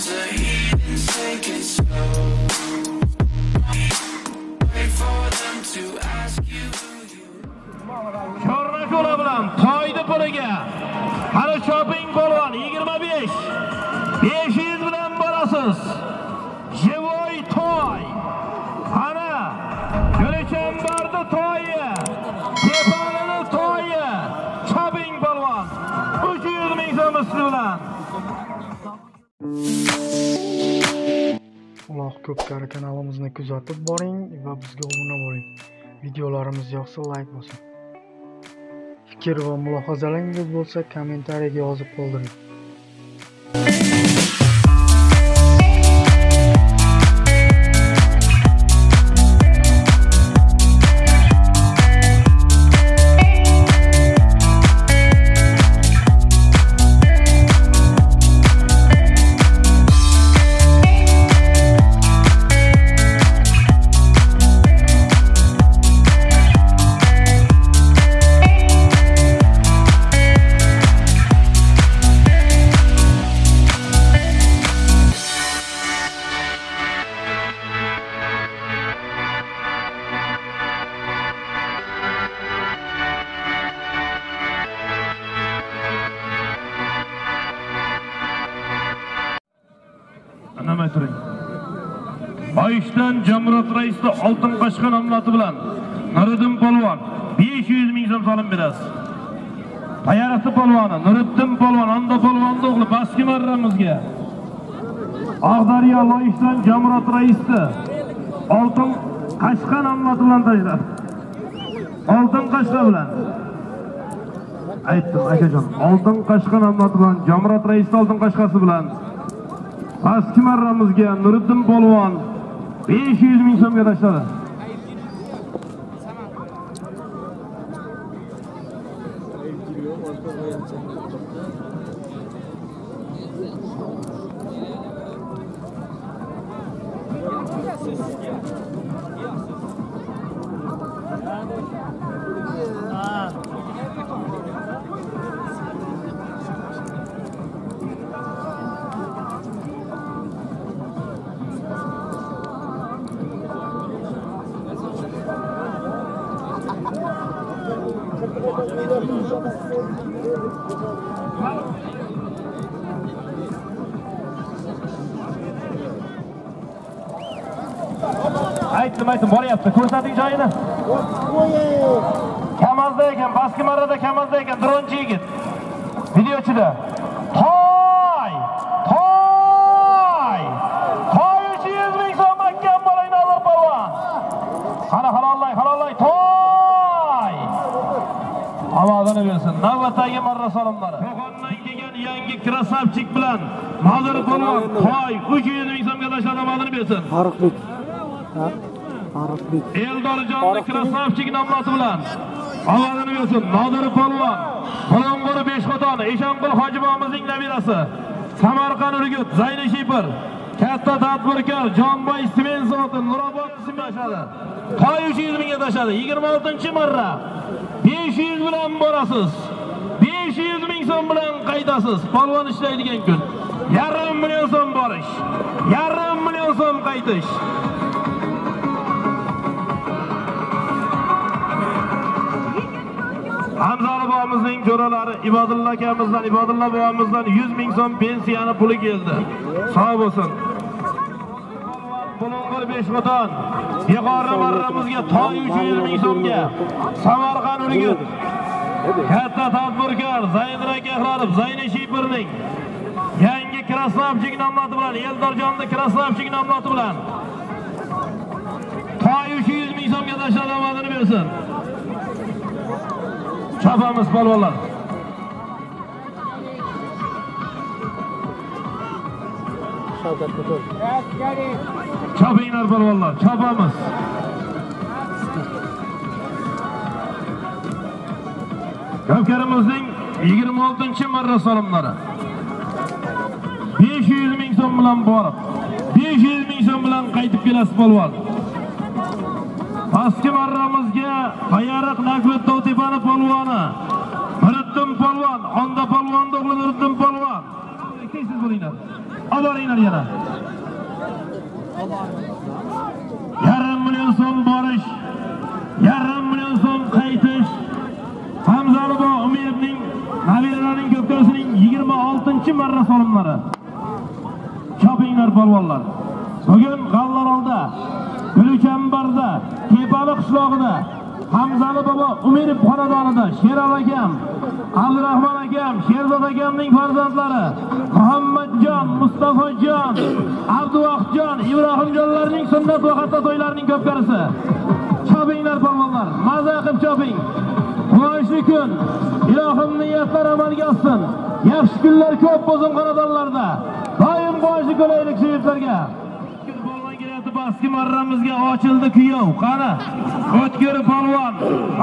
Şornak ola toydi pulga. Hali shopping polvon 25. 500 bilan borasiz. Jevoy toy. Ana ko'racham bordi toyi. Tepanini toyi. Shopping polvon 300 ming so'm bilan. Alloh Kopkari kanalimizni kuzatib boring va bizga obuna bo'ling. Videolarimiz yoqsa like bosing. Fikir va mulohazalaringiz bo'lsa kommentariyaga yozib qoldiring. Ayşten Cumhuriyet Reis'te altın başkan hamlatı bulan Nuriddin Polvon 500 ming so'm solim biraz. Bayarası polvoni Nuriddin Polvon onda polvon doğru baskı marramızga. Ağdarya Ayşten Cumhuriyet Reis'te altın başkan hamlatı bulan taşlar. Altın kaşla bulan. Aytdim akajon altın başkan hamlatı bulan Cumhuriyet Reis'te altın kaşkası bulan. Baskı marramızga Nuriddin Polvon 500 ming so'mga tashladi. Aytdim boryapti. Ko'rsating joyini. Kamazda ekan, Baskimarada Kamazda ekan, dronchi yigit. Videochida. Toy! Toy! Toy 300 ming so'm makkan bo'layni olib polvon. Qani halollay, halollay toy! Avozini bersin. Navbatdagi marra salomlari. Qo'qondan kelgan yangi krasavchik bilan Nodir polvon toy 300 ming so'mga tashladi avozini bersin. Farqlik. Eldorjonni krasavchik namlasi bilan avozini bersin Nodir polvon, Bulung'ur Beshqo'ton, Eshonqul Hojibomizning nabirasi, Samarqand Urgut, Zayni Shipir, katta tadbirkor Jonboy Stimenzovni Nurobod ismga tashadi. Toy 300 mingga tashadi. 26-marra. 500 bilan borasiz. 500 ming so'm bilan qaytasiz. Polvon ishlaydigan kun. Yarim million so'm borish, yarim million so'm qaytish. Hamzali bobamizning jo'ralari Ibodulla akamizdan, Ibodulla bobamizdan 100 ming so'm pensiyani puli keldi. Sog' bo'lsin. Bulung'ur Beshqo'ton yig'ora marramizga toy 300 ming so'mga Samarqand Urgut. Katta tadbirkor Zaydrak Ahrorov, Zayni Shipirning yangi krasavchik nomlati bilan, Eldorjonni krasavchik nomlati bilan toy 300 ming so'mga tashlab amadini bersin. Çapamız polvonlar. Çapinglar polvonlar, çapamız. Kopkarimizning 26-marra solimlari. 500 ming so'm bilan borib, 500 ming so'm bilan qaytib kelasiz polvon. Baskı marramızga Bayaraq Nakvet Dovtepani polvoni Nuriddin Polvon, onda polvon, Nuriddin Polvon isteysiz buluyla. Abarayınlar yana. Yarım milyon so'm barış, yarım milyon so'm qaytish. Hamzalı bu Umayevning, Navilalarning Ko'pkarisining 26-marra solimlari. Chopinglar polvonlar. Bugün Gallarolda, Gulchambarda, Tepalı qishlog'ida Hamzalı baba Umayov xonadonida Sherali akam, Abdurahmon akam, Sherzod akamning farzandlari Muhammadjon, Mustafajon, Abduvohjon, Ibrohimjonlarning sunnat va xatto to'ylarining ko'pkarisi. Chopinglar polvonlar, maza qilib choping. Xunoyishli kun, ilohim niyatlar amalga oshsin. Yaxshi kunlar ko'p bo'lsin xonadonlarda. Doim xunoyishli kunaylik sevgililarga. Baskı marramızga açıldı kuyov. Qani, O'tkir polvon.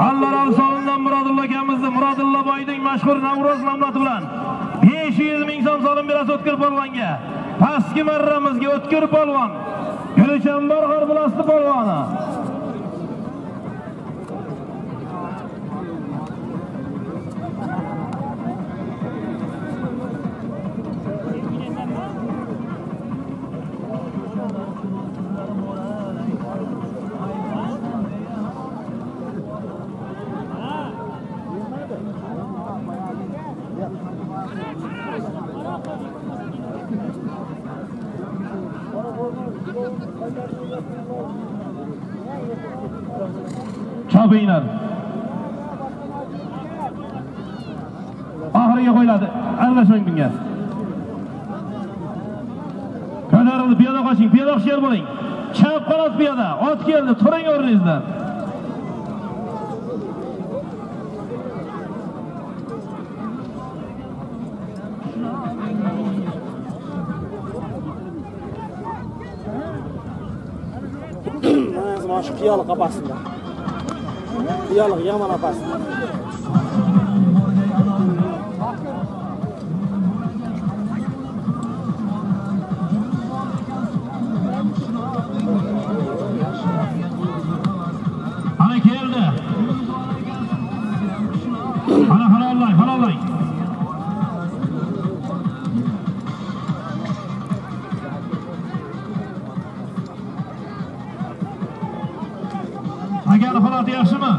Allarol so'mdan Murodulla akamizni Murodulla boyning mashhur Navro'z nomlati bilan 500 ming so'm solim berasiz O'tkir polvonga. Baskı marramızga O'tkir polvon. Gulchambar g'arbilasli polvoni. Çapıyla ahırıya koyuladı. Arkadaşlar binge Könerli piyada kaçın, piyada kışyer bulayın. Çap kanat piyada, ot geldi, turun görünüzden. Şu piyalı kapasında. Piyalı yaman kapasında. Ana geldi. Ana halalay, halalay. Agana halatı yaxşı mı?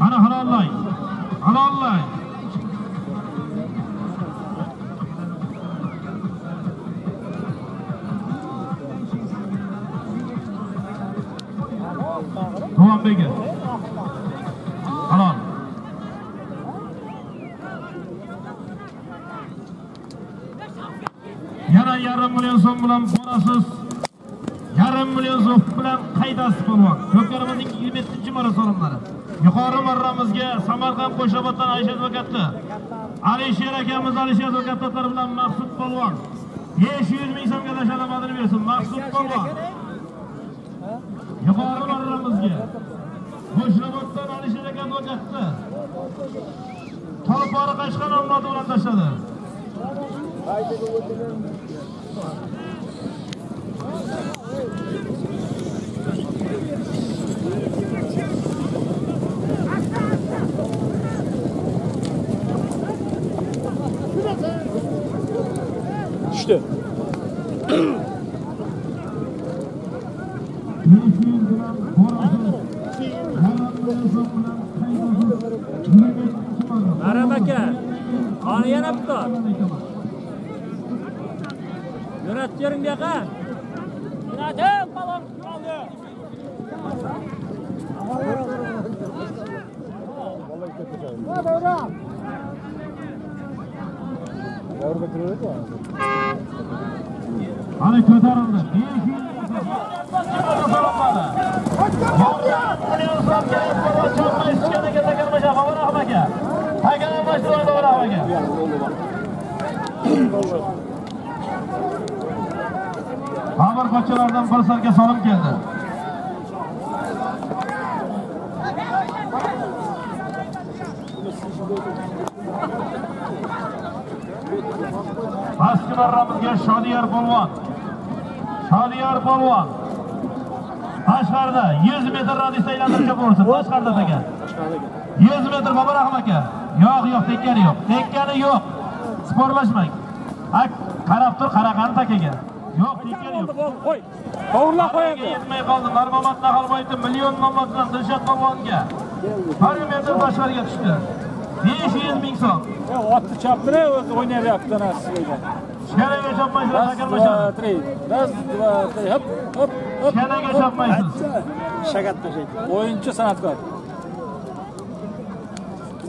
Ana halalay. Halalay. Tamam bege. Halal. Yana yarım milyon so'm bilan borasiz. Yarım milyon so'm bilan qaydasi bo'lmoq. Ko'pkarimizning 27-marra so'limlari. Yuqori marramizga Samarqand Qo'shabotdan Aysha advokatni, Alisher akamiz Alisher advokatlari bilan Maqsud polvon. 500 ming so'mga tashlamadini bersin Maqsud polvon. Yuqori marramizga Qo'shabotdan Alisher advokatni Tolpora Qashqon nomlati bilan tashladi. Düştü. Arabaka, onu yana tutar. Yönetiyorum diye kal. Yönetim balon kaldı. Hani ko'tarildi. 500 geldi. Baskı marramızga Şodiyar polvon. Şodiyar polvon. Tashqarda 100 metr radisda aylantirib borsin. Tashqarda aka. 100 metr Babarahim aka. Yok yok, tekkeni yok. Tekkeni yok. Sporlashmang. Hak qarab tur, qaraqani takaga. Yok, tekkeni yok. Qo'y. To'g'rilab qo'yadi. Yetmay qoldi. Marmamat Naqalboyevning million nomlasidan Dilshod Qo'vonga. Parameter tashqariga tushdi. 500 ming so'm. Otni chapni o'zi o'ynayapti nasiga. Sharaga chapmaysiz, takarmashasiz. 3, 2, 1, hop, hop, hop. Sharaga chapmaysiz. Shagat tashlaydi. O'yinchi san'atkor.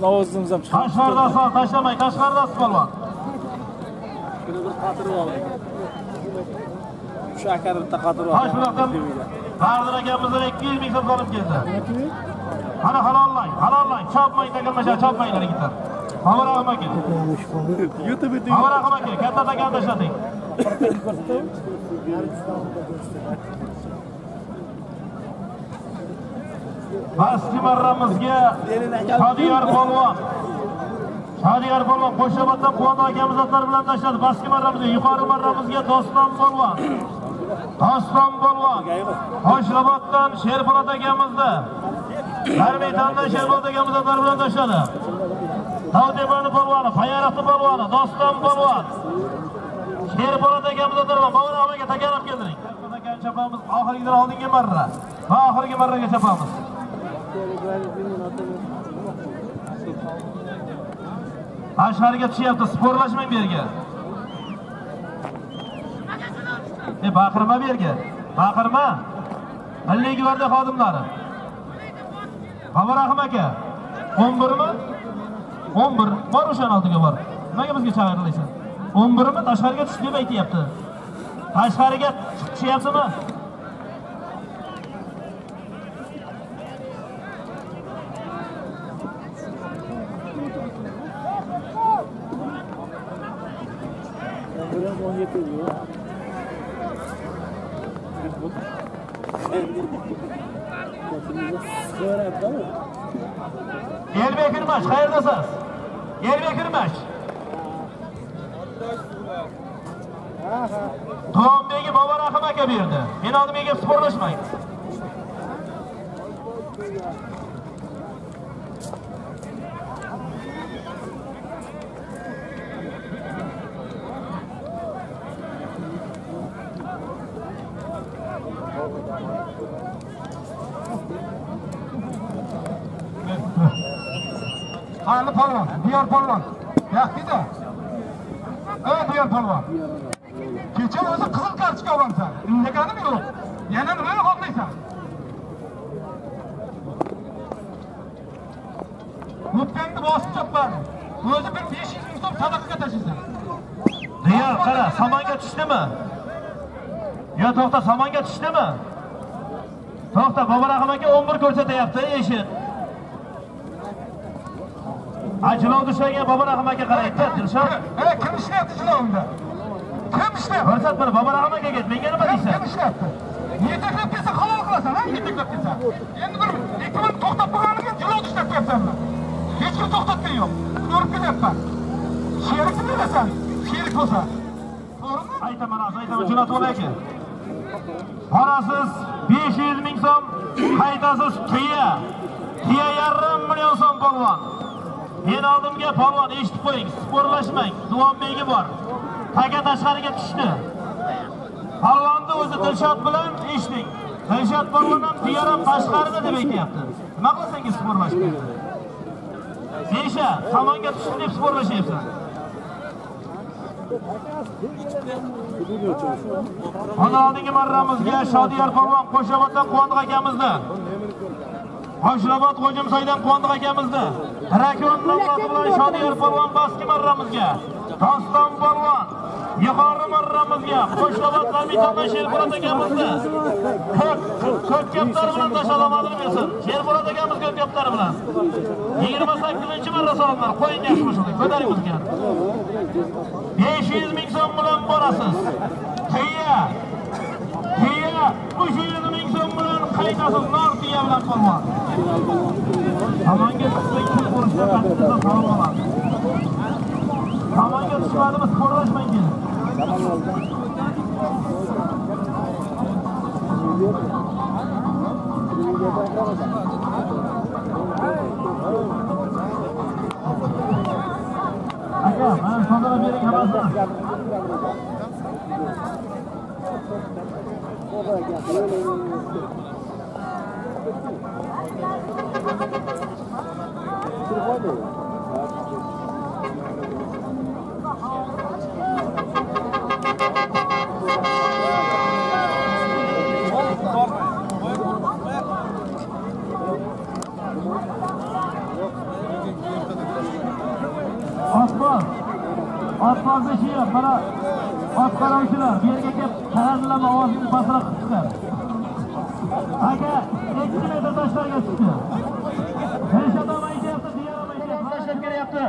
Navozimizdan chiqdi. Qashqarda sog' tashlamay, Qashqarda polvon. Shuni bir qatirib oldik. Shu akar bitta qatirib oldik. Bardir akamizdan 200 ming so'm olib keldi. Ana halollang, halollang, chopmang, takalmasha, chopmanglar yigitlar. Avara qilmang. YouTube deb. Avara qilmang, katta takan tashlating. Bastimarramizga Shodiyor polvon. Shodiyor polvon Qo'shabotdan Quvonov akamizlar bilan tashladi. Bastimarramizga, yuqori marramizga Doston polvon. Doston polvon. Qo'shabotdan Sherpolat akamizni. Darmeytandan Sherpolat akamizlar bilan tashladi. Davdebrani polvoni, Fayaratni polvoni, Doston polvon. Sherpolat akamizlar bilan Mavlonavaga takanib keldiring. Takan chapamiz oxirgidan oldinga marra. Va oxirgi marraga chapamiz. Aşağıya çıkıyordu, sporlaşmayın bir yerge. Bakırma bir yerge, bakırma. Halleyi güverde kadınları. Havarakım eke, 11 mi? 11, var uşağın aldığı var. Neyimiz ki çağırılıysa? 11 mi? Aşağıya çıkıyor belki yaptı. Aşağıya şey yaptı mı? Yerbek Irmaç, hayırdasınız? Yerbek Irmaç. Doğum Bey'e babar akıma kebirdi. Ben aldım Bey'e sporlaşmayın. Kanlı polvon, Diyor polvon. Yaxshi-da. Ha, Diyor polvon. Kecha o'zi qizil kartochka olgansan. Indaganim yo'q. Yana nimani xohlaysan? O'tganni bosib chopmadi. O'zi bir 500 ming so'm sadaqaga tashlaysan. Diyor, qara, Samonga tushdimi? Yo, to'xta, Samonga tushdimi? To'xta, Boborahim aka 11 ko'rsatyapti, eshit. Acılav düşerken Boborahim aka karaydı. Dilshod. He, kim işleyipti cilavında? Kim işleyipti? Fırsat bana Boborahim aka git. Ben gelin bakayım. Kim işleyipti? Yetiklep kese halal kılasan ha? Yetiklep kese. Yani bir ekibini toxtap bırakırken cilav düşerken yapsan mı? Hiç kim toxtatken yok. Görüp gidip ben. Şeriksin mi desen? Şerik olsa. Doğru mu? Aytaman az, aytaman. Cünat olay ki. Parasız 500 ming so'm, haydasız Kia. Kia yarım milyon so'm polvon. Men oldimga polvon eshitib qo'ying, sporlashmang. Duombegi bor. Taka tashqariga tushdi. Polvonni o'zi Dilshod bilan eshiting. Dilshod polvon ham Diyoram tashqarida deb aytayapti. Nima qilsangiz sporlashmang. Besha, tomonga tushdi deb sporlashyapsan. Oldingi marramizga Shodiyor polvon Qo'shabotdan Quvonov akamizni. Qo'shrabot Qo'jimsoydan Quvonov akamizni. Rakon nomlasi bilan Shodiyor polvon baski marramizga. Doston polvon yuqori marramizga. Qo'shrabot Qo'mitondan Sherpolat akamizni. Ko'pkaptar bilan tashlamadini bilsin. Sherpolat akamiz ko'pkaptar bilan. 28-chi marra salomlar qo'ying yaxshi qo'shildi. Ko'taring bizga. 500 ming so'm bilan borasiz. Qiya, bu 7 ming so'm bilan qaytasiz Nortiya bilan polvon. Samonga tushgan ko'rishda qattiqda salom oladi. Samonga tushganimiz ko'rlashmang dedi. Atmazda şey yok, bana at karavuşlar, bir erkekler karanlığına avazını basıra kutuşlar. Aga, eksik metre taşlar geçti. Reşat ama iki yaptı, diğer ama iki yaptı. Taşlar kere yaptı.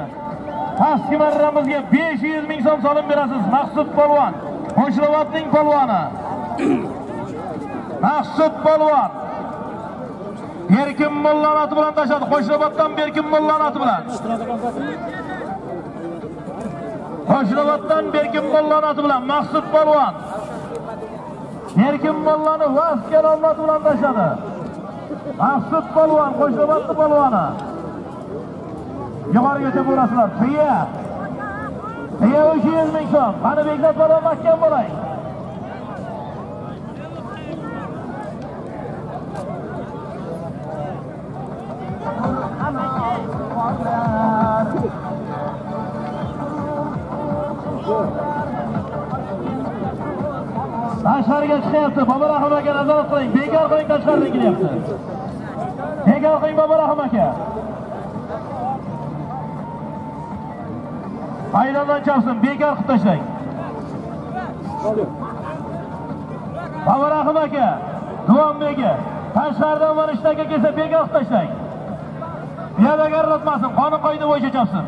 Taskimarramızga 500 ming so'm solim berasiz, Maqsud polvon. Qo'shrabotning polvoni. Maqsud polvon. Berkin Mulla oti bilan tashladi, Qo'shrabotdan Berkin Mulla oti bilan. Toshkentdan Berkin Mullani oti bilan Maqsud polvon. Berkin Mullani vaskel olmadi bilan tashladi. Maqsud polvon, Qo'shrabotning polvoni. Yuqorigacha borasizlar. Qiya. Qiya 300 ming so'm. Qani beklar baramakkan bo'lay. Taşlarga çıkayaptı, Baba Rahim aka nazorat qiling, bekor qo'ying taşlarga kelyapti. Bekor qo'ying Baba Rahim aka. Hayrondan chopsin, bekor qilib tashlang. Baba Rahim aka, Duombeki, taşlardan mana ishtaga kelsa bekor qilib tashlang. Yana garlatmasin, qonun qoida bo'yicha chopsin.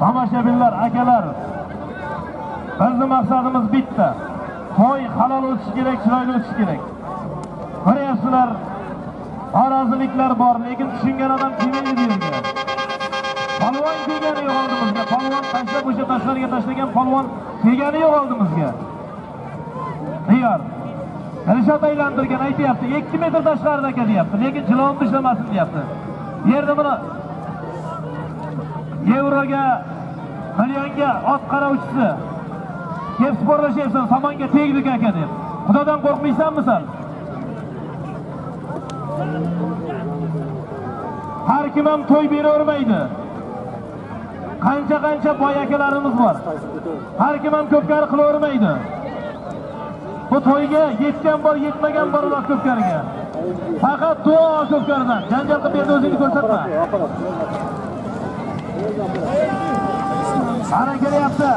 Tomoshabinlar, akalar, bizning maqsadimiz bitta. To'y halol o'tishi kerak, chiroyli o'tishi kerak. Ko'ryapsizlar, noroziliklar bor, lekin tushungan odam kemaydi deyilgan. Polvon degani yo'q oldimizga, polvon tashlab o'sha tashlarga tashlagan polvon degani yo'q oldimizga. Diyor. Rishot aylantirgan aytayapti, 2 metr tashlarida aka deyapti, lekin jilon ishlamasin deyapti. Yerda buni Yevroga, millionga ot qarovchisi kelib sporlashyapsan, samonga tegdik aka deb. Xudodan qo'rqmaysanmi sen? Har kim ham to'y beravermaydi. Qancha-qancha boy akalarimiz bor. Har kim ham ko'pkari qilavermaydi. Bu to'yga yetgan bor, yetmagan bor ular ko'pkariga. Faqat duo ko'pkaridan. Janjal qilib endi o'zingni ko'rsatma. Ana kelyapti.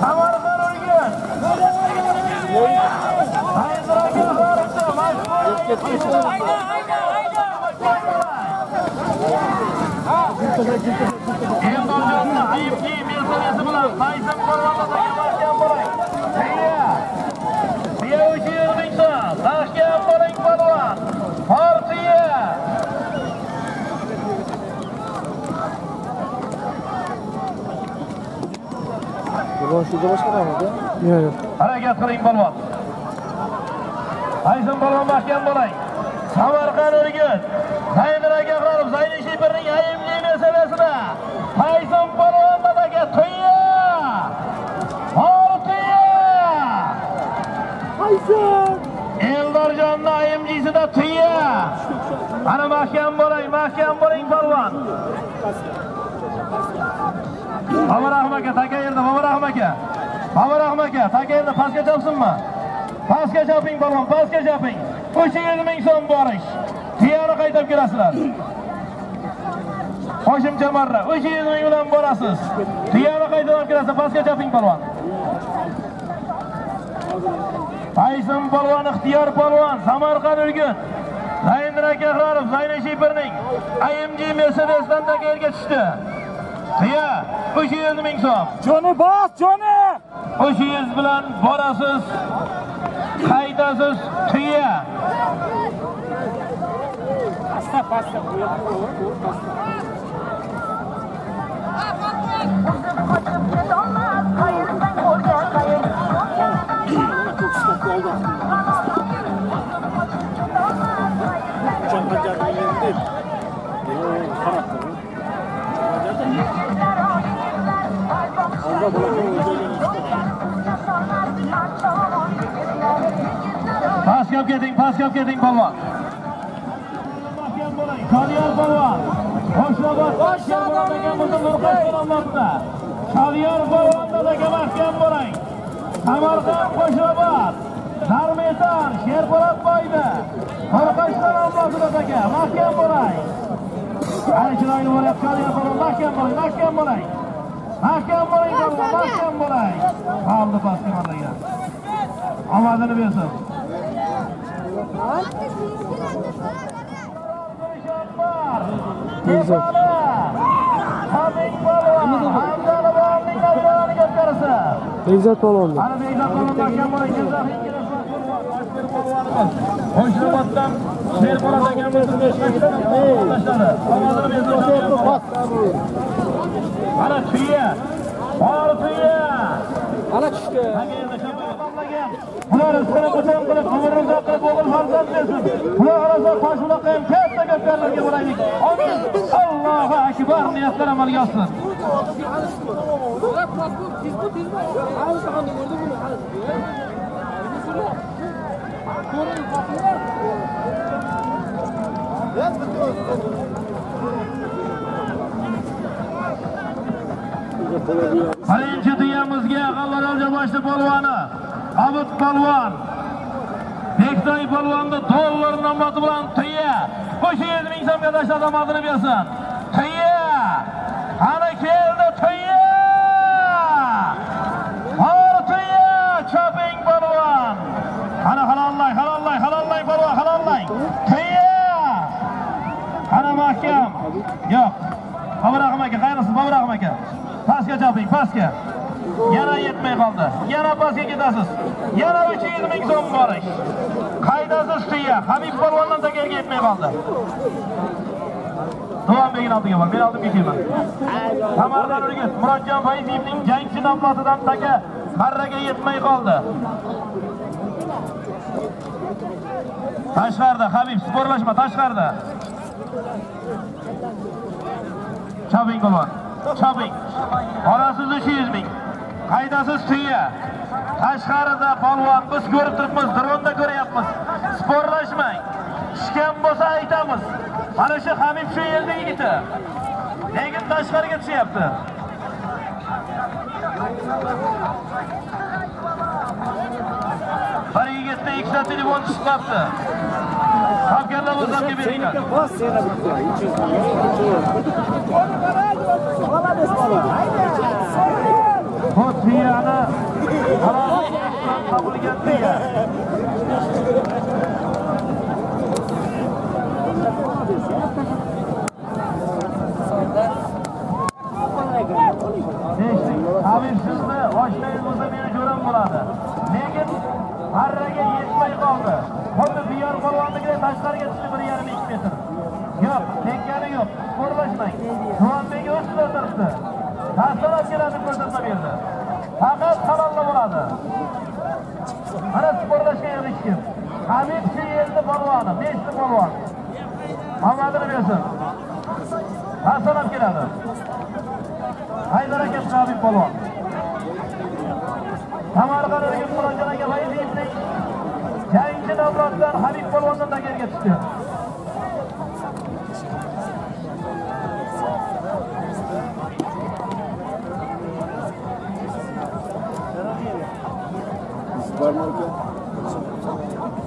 Samarqand o'rgan. Boshida boshqaramadi. Yo'q. Harakat qiling polvon. Ayzon polvon mahkam bo'ling. Samarqand o'rgan. Zayniraga qarab Zaynishibirning ayimli mesabasida. Ayzon polvon madaga to'ya. Oltiya. Ayzon. Eldorjonni ayimjisida to'ya. Mana mahkam bo'ling polvon. Baba Rahim aka, taka yerda Baba Rahim aka. Baba Rahim aka, taka yerda pastga chopsinmi? Pastga choping polvon, pastga choping. 300 ming so'm borish. Tiyani qaytarib kelasizlar. Qo'shimcha marra 300 ming bilan borasiz. Tiyani qaytarib kelasiz, pastga choping polvon. Paysim polvon, ixtiyor polvon, Samarqand o'rgan. Zayniraga qarab Zaynishibirning AMG Mercedes'dan taka yerga tushdi. Qiya 300 ming so'm. Joni bas, joni. 300 bilan borasiz. Haydasız tüya. Pasta. Pas yap gedin, pas yap gedin baba. Çalıyor baba. Hoşlabat. Hoşlabat degan bo'lsa Nurqosh Salomotda. Çalıyor baba da mahkam bo'ling. Samarqand Hoşlabat. Narmetar Sherpolat boyda. Nurqosh Salomotda degan mahkam bo'ling. Aychilayni bo'lyapti, çalıyor baba mahkam bo'ling, mahkam bo'ling. Mahkam bo'ling baba, mahkam bo'ling. Hamda pastga qaraydi. Ovozini bersin. Tezak. Hamid Polvon, Hamdani Polvonning nazarani ko'tarsa. Tezak Polvon. Ana Tezak Polvon mahkam bo'ling, Tezak Hoshiroboddan Sherpolat degan bo'lsa Toshkentdan o'rtadashlari. Ovozini bersin. Ana tüye, bağır tüye. Ana çıktı. Bunlar üstüne kısan kılıp, kıvırın zaten boğul farzat desin. Bunlar arası paşulak hem kez de gösterler ki buraydık. Amin. Allah'a ekber niyetler amel yazsın. Birinci dünyamızga Galloorolda boshli polvoni Obid polvon Bektoy polvonni dollar nomati bilan tuya o'sha 70 ming so'mga tashlab amadini bersin. Tuya! Ana keldi tuya! Qor tuya! Choping polvon. Ana halollang, halollang, halollang polvon, halollang. Tuya! Ana mahkam. Yo'q. Babrahim aka, qayrisiz Babrahim aka? Pasga choping, pasga. Yana yetmay kaldı. Yana pasga ketasiz. Yana 300 ming so'm borish. Qaydasiz tuya. Habib polvondan takarga yetmay kaldı. Duvan Begin oldiga bor. Men oldimga kelman. Samarqand Urgut, Murodjon Fayziyevning jangchi nomlatidan taka marraga yetmay kaldı. Tashqarda Habib sporlashma, tashqarda. Choping bo'lmadi. Choping. Orasiz 300 ming. Qaydasiz tuya. Tashqarida polvon biz ko'rib turibmiz, dronda ko'ryapmiz. Sporlashmang. Tushgan bo'lsa aytamiz. Mana shu Habib shu yerda yigiti. Lekin tashqariga tushyapti. Bir yigitda ikkita telefon chiqyapti. Hamkarlar o'zlab kelmaydi. Hotiyani qaror qabul qilgandi. Habib sizni ochlayingizda meni ko'ram bo'ladi. Lekin harraga yetmay qoldi. Xuddi diyor polvonnikidan tashqariga chiqdi 1,5 metr. Yo'q, tekkani yo'q. Qo'rqmang. Duanbek o'zida turibdi. Ta'sirlab keladi ko'rsatma berdi. Faqat qarorla bo'ladi. Mana sporlashga erishgan. Habib shu yerda polvoni, 5 ta polvon. Hamadini bersin. Ta'sirlab keladi. Haydar aka Habib polvon. Samarqand Urgut Murodjon aka Fayziyevning jangchi nomlatidan Habib polvondan takarga tushdi. Barmarka.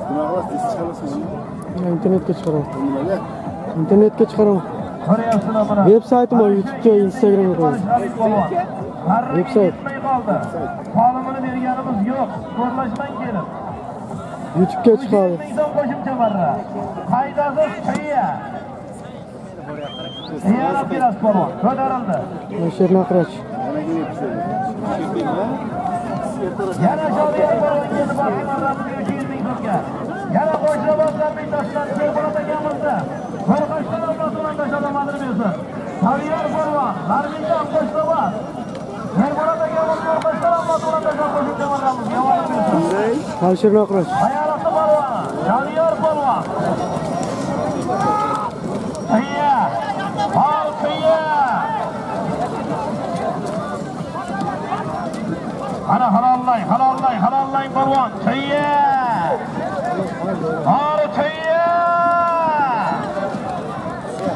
Bunaqas chiqarasiz. Internetga chiqaring. Internetga chiqaring. Qarayapsizlar mana. Veb-saytim bor, YouTube'ga, Instagram'ga qo'ying. Veb-sayt. Qonunini berganimiz yo'q. Ko'rlashmang kelib. YouTube'ga chiqadi. Qo'shimcha barra. Qaydasiz qiya. Yana biraz polvon. Ko'tarildi. Nasher Naqrach. Yana şöyle yapalım. olgan. Yana boşlamazdan bir taşlarını yo'qoladigan bo'lsa, qo'rqishdan avlodini tashlamadimi bersin. Taviyar forma, Narminjon Qo'shlova. Yo'qoladigan bo'lsa, qo'rqishdan avlodini tashlamadimi bersin. Yomon bersin. Tavshirni o'qirish. Bayroqli polvon, Taviyar polvon. Hayya! Hayya! Ana halollang, halollang, halollang polvon. Hayya! Har tayya!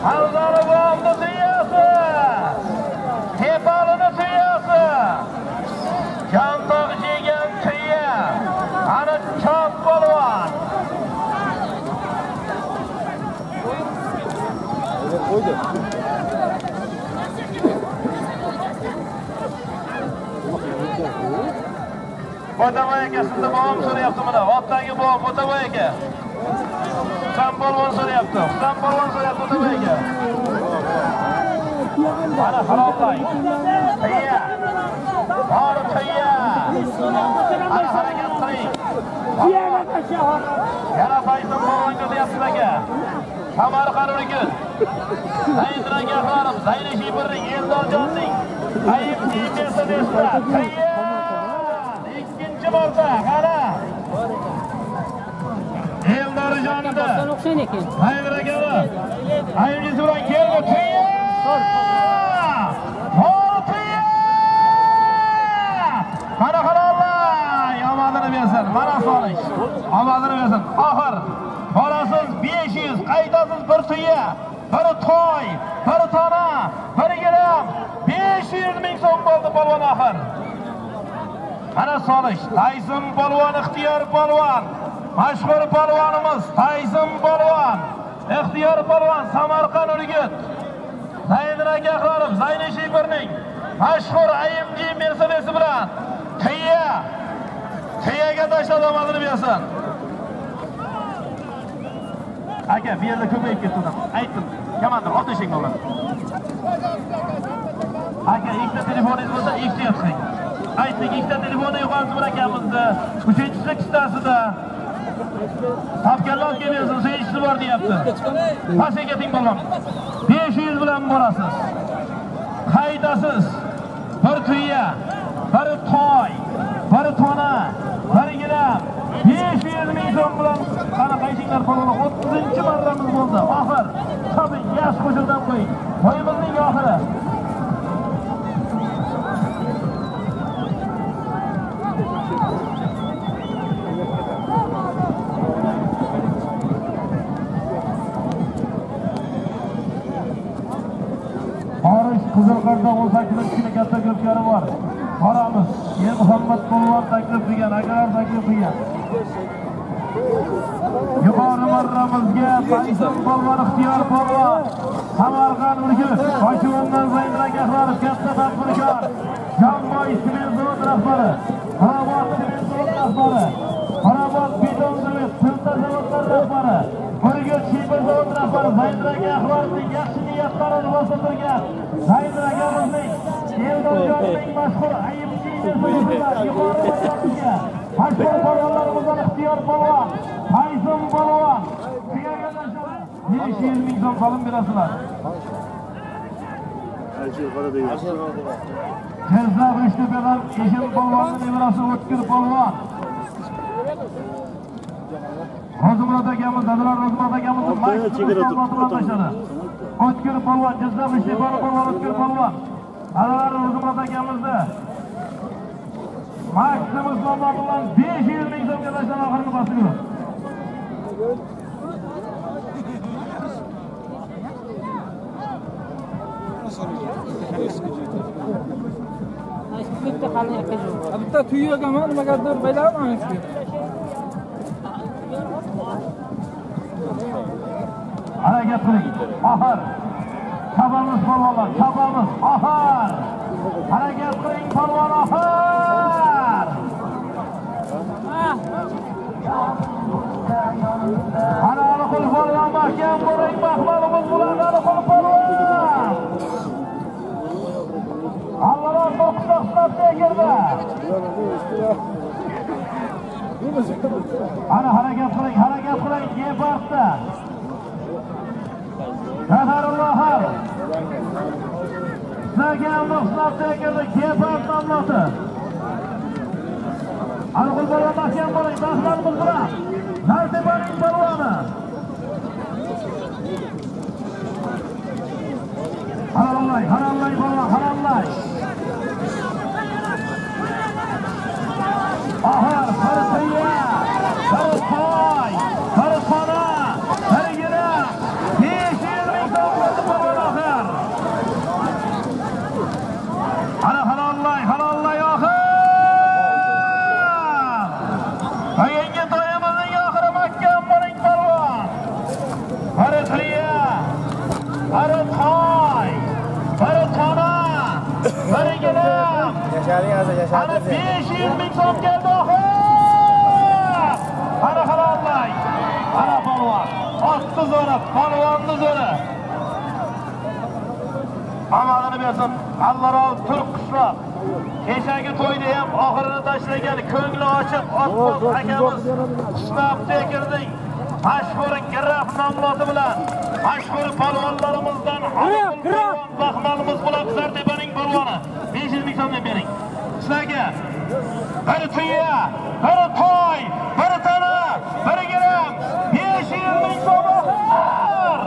Hazarobodni tiyasi! Tepalini tiyasi! Chantoq yegan tiyya! Ana chop polvon! Qo'ydi. Botabay aka sizni bolam so'rayapti mana. Otdagi bolam Botabay aka. Sampolvon so'rayapti. Sampolvon so'rayapti Botabay aka. Mana xaloqlay. Tayya. Har tayya. Ana harakat qiling. Yana tashahhar. Yana Fayzul Polvonga deyapsiz aka. Samarqandniki. Zaydran G'afarov, Zayni Shibirning, Eldorjonning. Qayib tepasi desa. Tayya. Orda qara Eldorjonda o'xshagan ekan. Hayragawa. Ayingiz bilan keldi. Tayyor. Tayyor. Qara qarallar, yomonini bersin. Mana solish. Omadini bersin. Oxir. Borasiz 500, qaytasiz bir tuya, bir toy, bir tona, bir gram 520 ming so'm bo'ldi polvon oxir. Ana solish, Tayzim polvon, Ixtiyor polvon, mashhur polvonimiz Tayzim polvon, Ixtiyor polvon, Samarqand Urgut, Zaydira G'afarov, Zayni Shibirning mashhur AMG Mercedes bilan qiya, qiyaga tashlab omadini bersin. Aka, bu yerda ko'payib ketdi. Aytdim, komandir, otishingni ular. Aka, ikkita telefoningiz bo'lsa, ikkita yozing. Aytdik, ikkita telefonni yo'qotib berakanmizda. Uchinchisi kistasida. Topganlar kelmasa, uchinchisi bor deyapti. Pasayga ting bo'lmam. 500 bilan borasiz. Qaytasiz. Bir tuya, bir toy, bir tona, bir gram 500 ming so'm bilan qana qaytinglar polvon 30-marramiz bo'ldi. Oxir. Tabi yash qo'shildan qo'ying. Qo'yimizning oxiri. Kızılkar'da 18 kişilik katta köpkarı var. Paramız, Yer Muhammed Bulvar taklif diyen, Akalar taklif diyen. Yukarı marramızga, Tayzim Bulvar, Ixtiyor Bulvar, Samarqand Urgut, Başıvından Zaydra G'afarov, katta tadbirkor, Jamboy Sement Zavod rahbari, Qorabog' Sement Zavod rahbari, Qorabog' Beton Zavod, Pilta Zavodlar rahbari, Urgut Shibir Zavod rahbari, Zaydra G'afarovning yaxshi niyatlarini rivojlantirgan. Zaydra G'afarovning Eldorjonning mashhur AMG Mercedes yuqori marraga, mashhur polvonlarimizdan Ixtiyor polvon, Tayzim polvon, Qiyaganashlar 520 ming so'm qo'lim berasizlar. Kerzab Rüştepe'den Eşim Polvan'ın emirası O'tkir Polvan. Rozumra'da gelmez, Adılar Rozumra'da gelmez. Maçlı Batı'dan başladı. O'tkir Polvan, Kerzab Rüştepe'nin Polvan, O'tkir Polvan. Adılar Rozumra'da gelmezdi. Maçlı Batı'dan 500 bin son arkadaşlar akırını basıyor. Bitta qalin qizim. Bitta tuyaga nimagadir baylamaman shu. Harakat qiling. Oxir. Chopamiz polvonlar, chopamiz. Oxir. Harakat qiling polvon oxir. Qanali qul polvon mahkam bo'ling, mahmalimiz bilan qanali qul polvon. Allah'ın 9 dakikası girdi. Ana hareket qiling, hareket qiling, yepartda. Nazarullohlar. Sizlarga muxlislarga kirdik, yepart nomlati. Alqul bola mahkam bo'ling, baxtlar bulbura. Nardibaning parvona. Harallay, harallay bola, harallay. Ahar, Sarıkaya, Sarıkay, Sarıkana, Sarıgire, Yeşillik davlatı babal ahar. Ana harallay, harallay ahar. Hayenge dayımızın ahırı mahkam bunun parvan. Sarıkaya, Sarıkay, Sarıkana, Sarıgire. Ana 500 bin top geldi ahır! Ana harallay! Ana balvan! Attı zora, balvandı zora! Amanını bilsin, Allah razı olsun, Türk kuşlar! Keşanki toyda hem ahırını taşlagan, köngülü açıp, atmaz hakemiz, kuşlar tekirdin, Mashhur Graf namlati bilan, mashhur balvonlarimizdan Alqul Graf Bahmalimiz bilan Zardibaning balvoni 500 ming so'mdan bering. Sizlarga bir tuya, bir toy, bir tana, bir gram 500 ming so'm.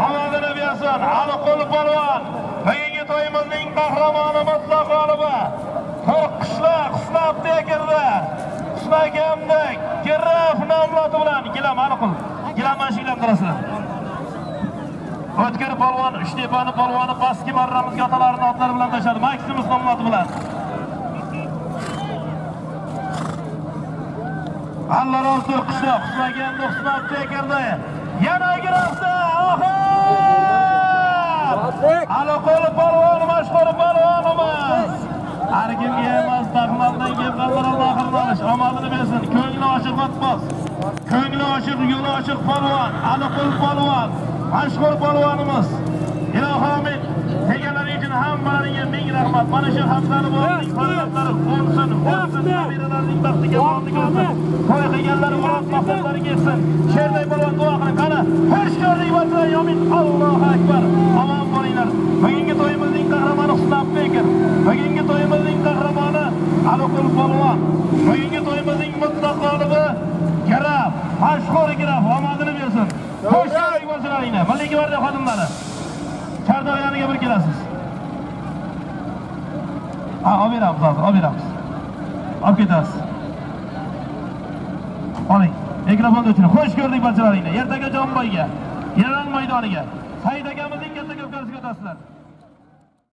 Hamadana bersin Alqul balvon. Bugungi to'yimizning qahramoni mutlaq g'olibi. To'rt qushlar qisnabda kirdi. Qismagandik. Graf namlati bilan gilam Alqul. Gilam mana shundan qarasizlar. O'tkir polvon, Ishtepani polvoni baski marramizga otalarining otlari bilan tashadi. Maksimiz nomlati bilan. Allah razı olsun qishloq, qismagan do'stlar tekardi. Yana grafda oxir! Alaqol polvon, mashhur polvonimiz. Har kimga emas, Baxmaldan kelganlarga oxirlanish omadini bersin. Ko'ngli oshiq otmas. Ko'ngli oshiq, yo'li oshiq polvon, Alaqol polvon. Mashhur polvonimiz Ilohomid tegalaring uchun hammalaringga ming rahmat. Mana shu hamzani bo'ling, farzandlari bo'lsin, bo'lsin, nabiralarining baxtiga muvaffaq bo'lsin. To'y qilganlar murojaat maqsadlariga yetsin. Sherday polvon duo qiling. Qani, xush ko'rdik vatanlar, yomin Allohu akbar. Omon bo'linglar. Bugungi to'yimizning qahramoni Husnobekov. Bugungi to'yimizning qahramoni Alaqul polvon. Bugungi to'yimizning mutlaq g'olibi Graf, mashhur Graf omadini bersin. Hoş geldin başlarına. Maliki var da kadınlara. Çarda ayağını gibi kirasız. Ha, abi ramız abi, abi ramız. Abi gidas. Olay. Mikrofon götürün. Hoş geldin başlarına. Yerdeki can bayıya. Yerel meydanıya. Haydakamızın kendi gökkarısı götasılar.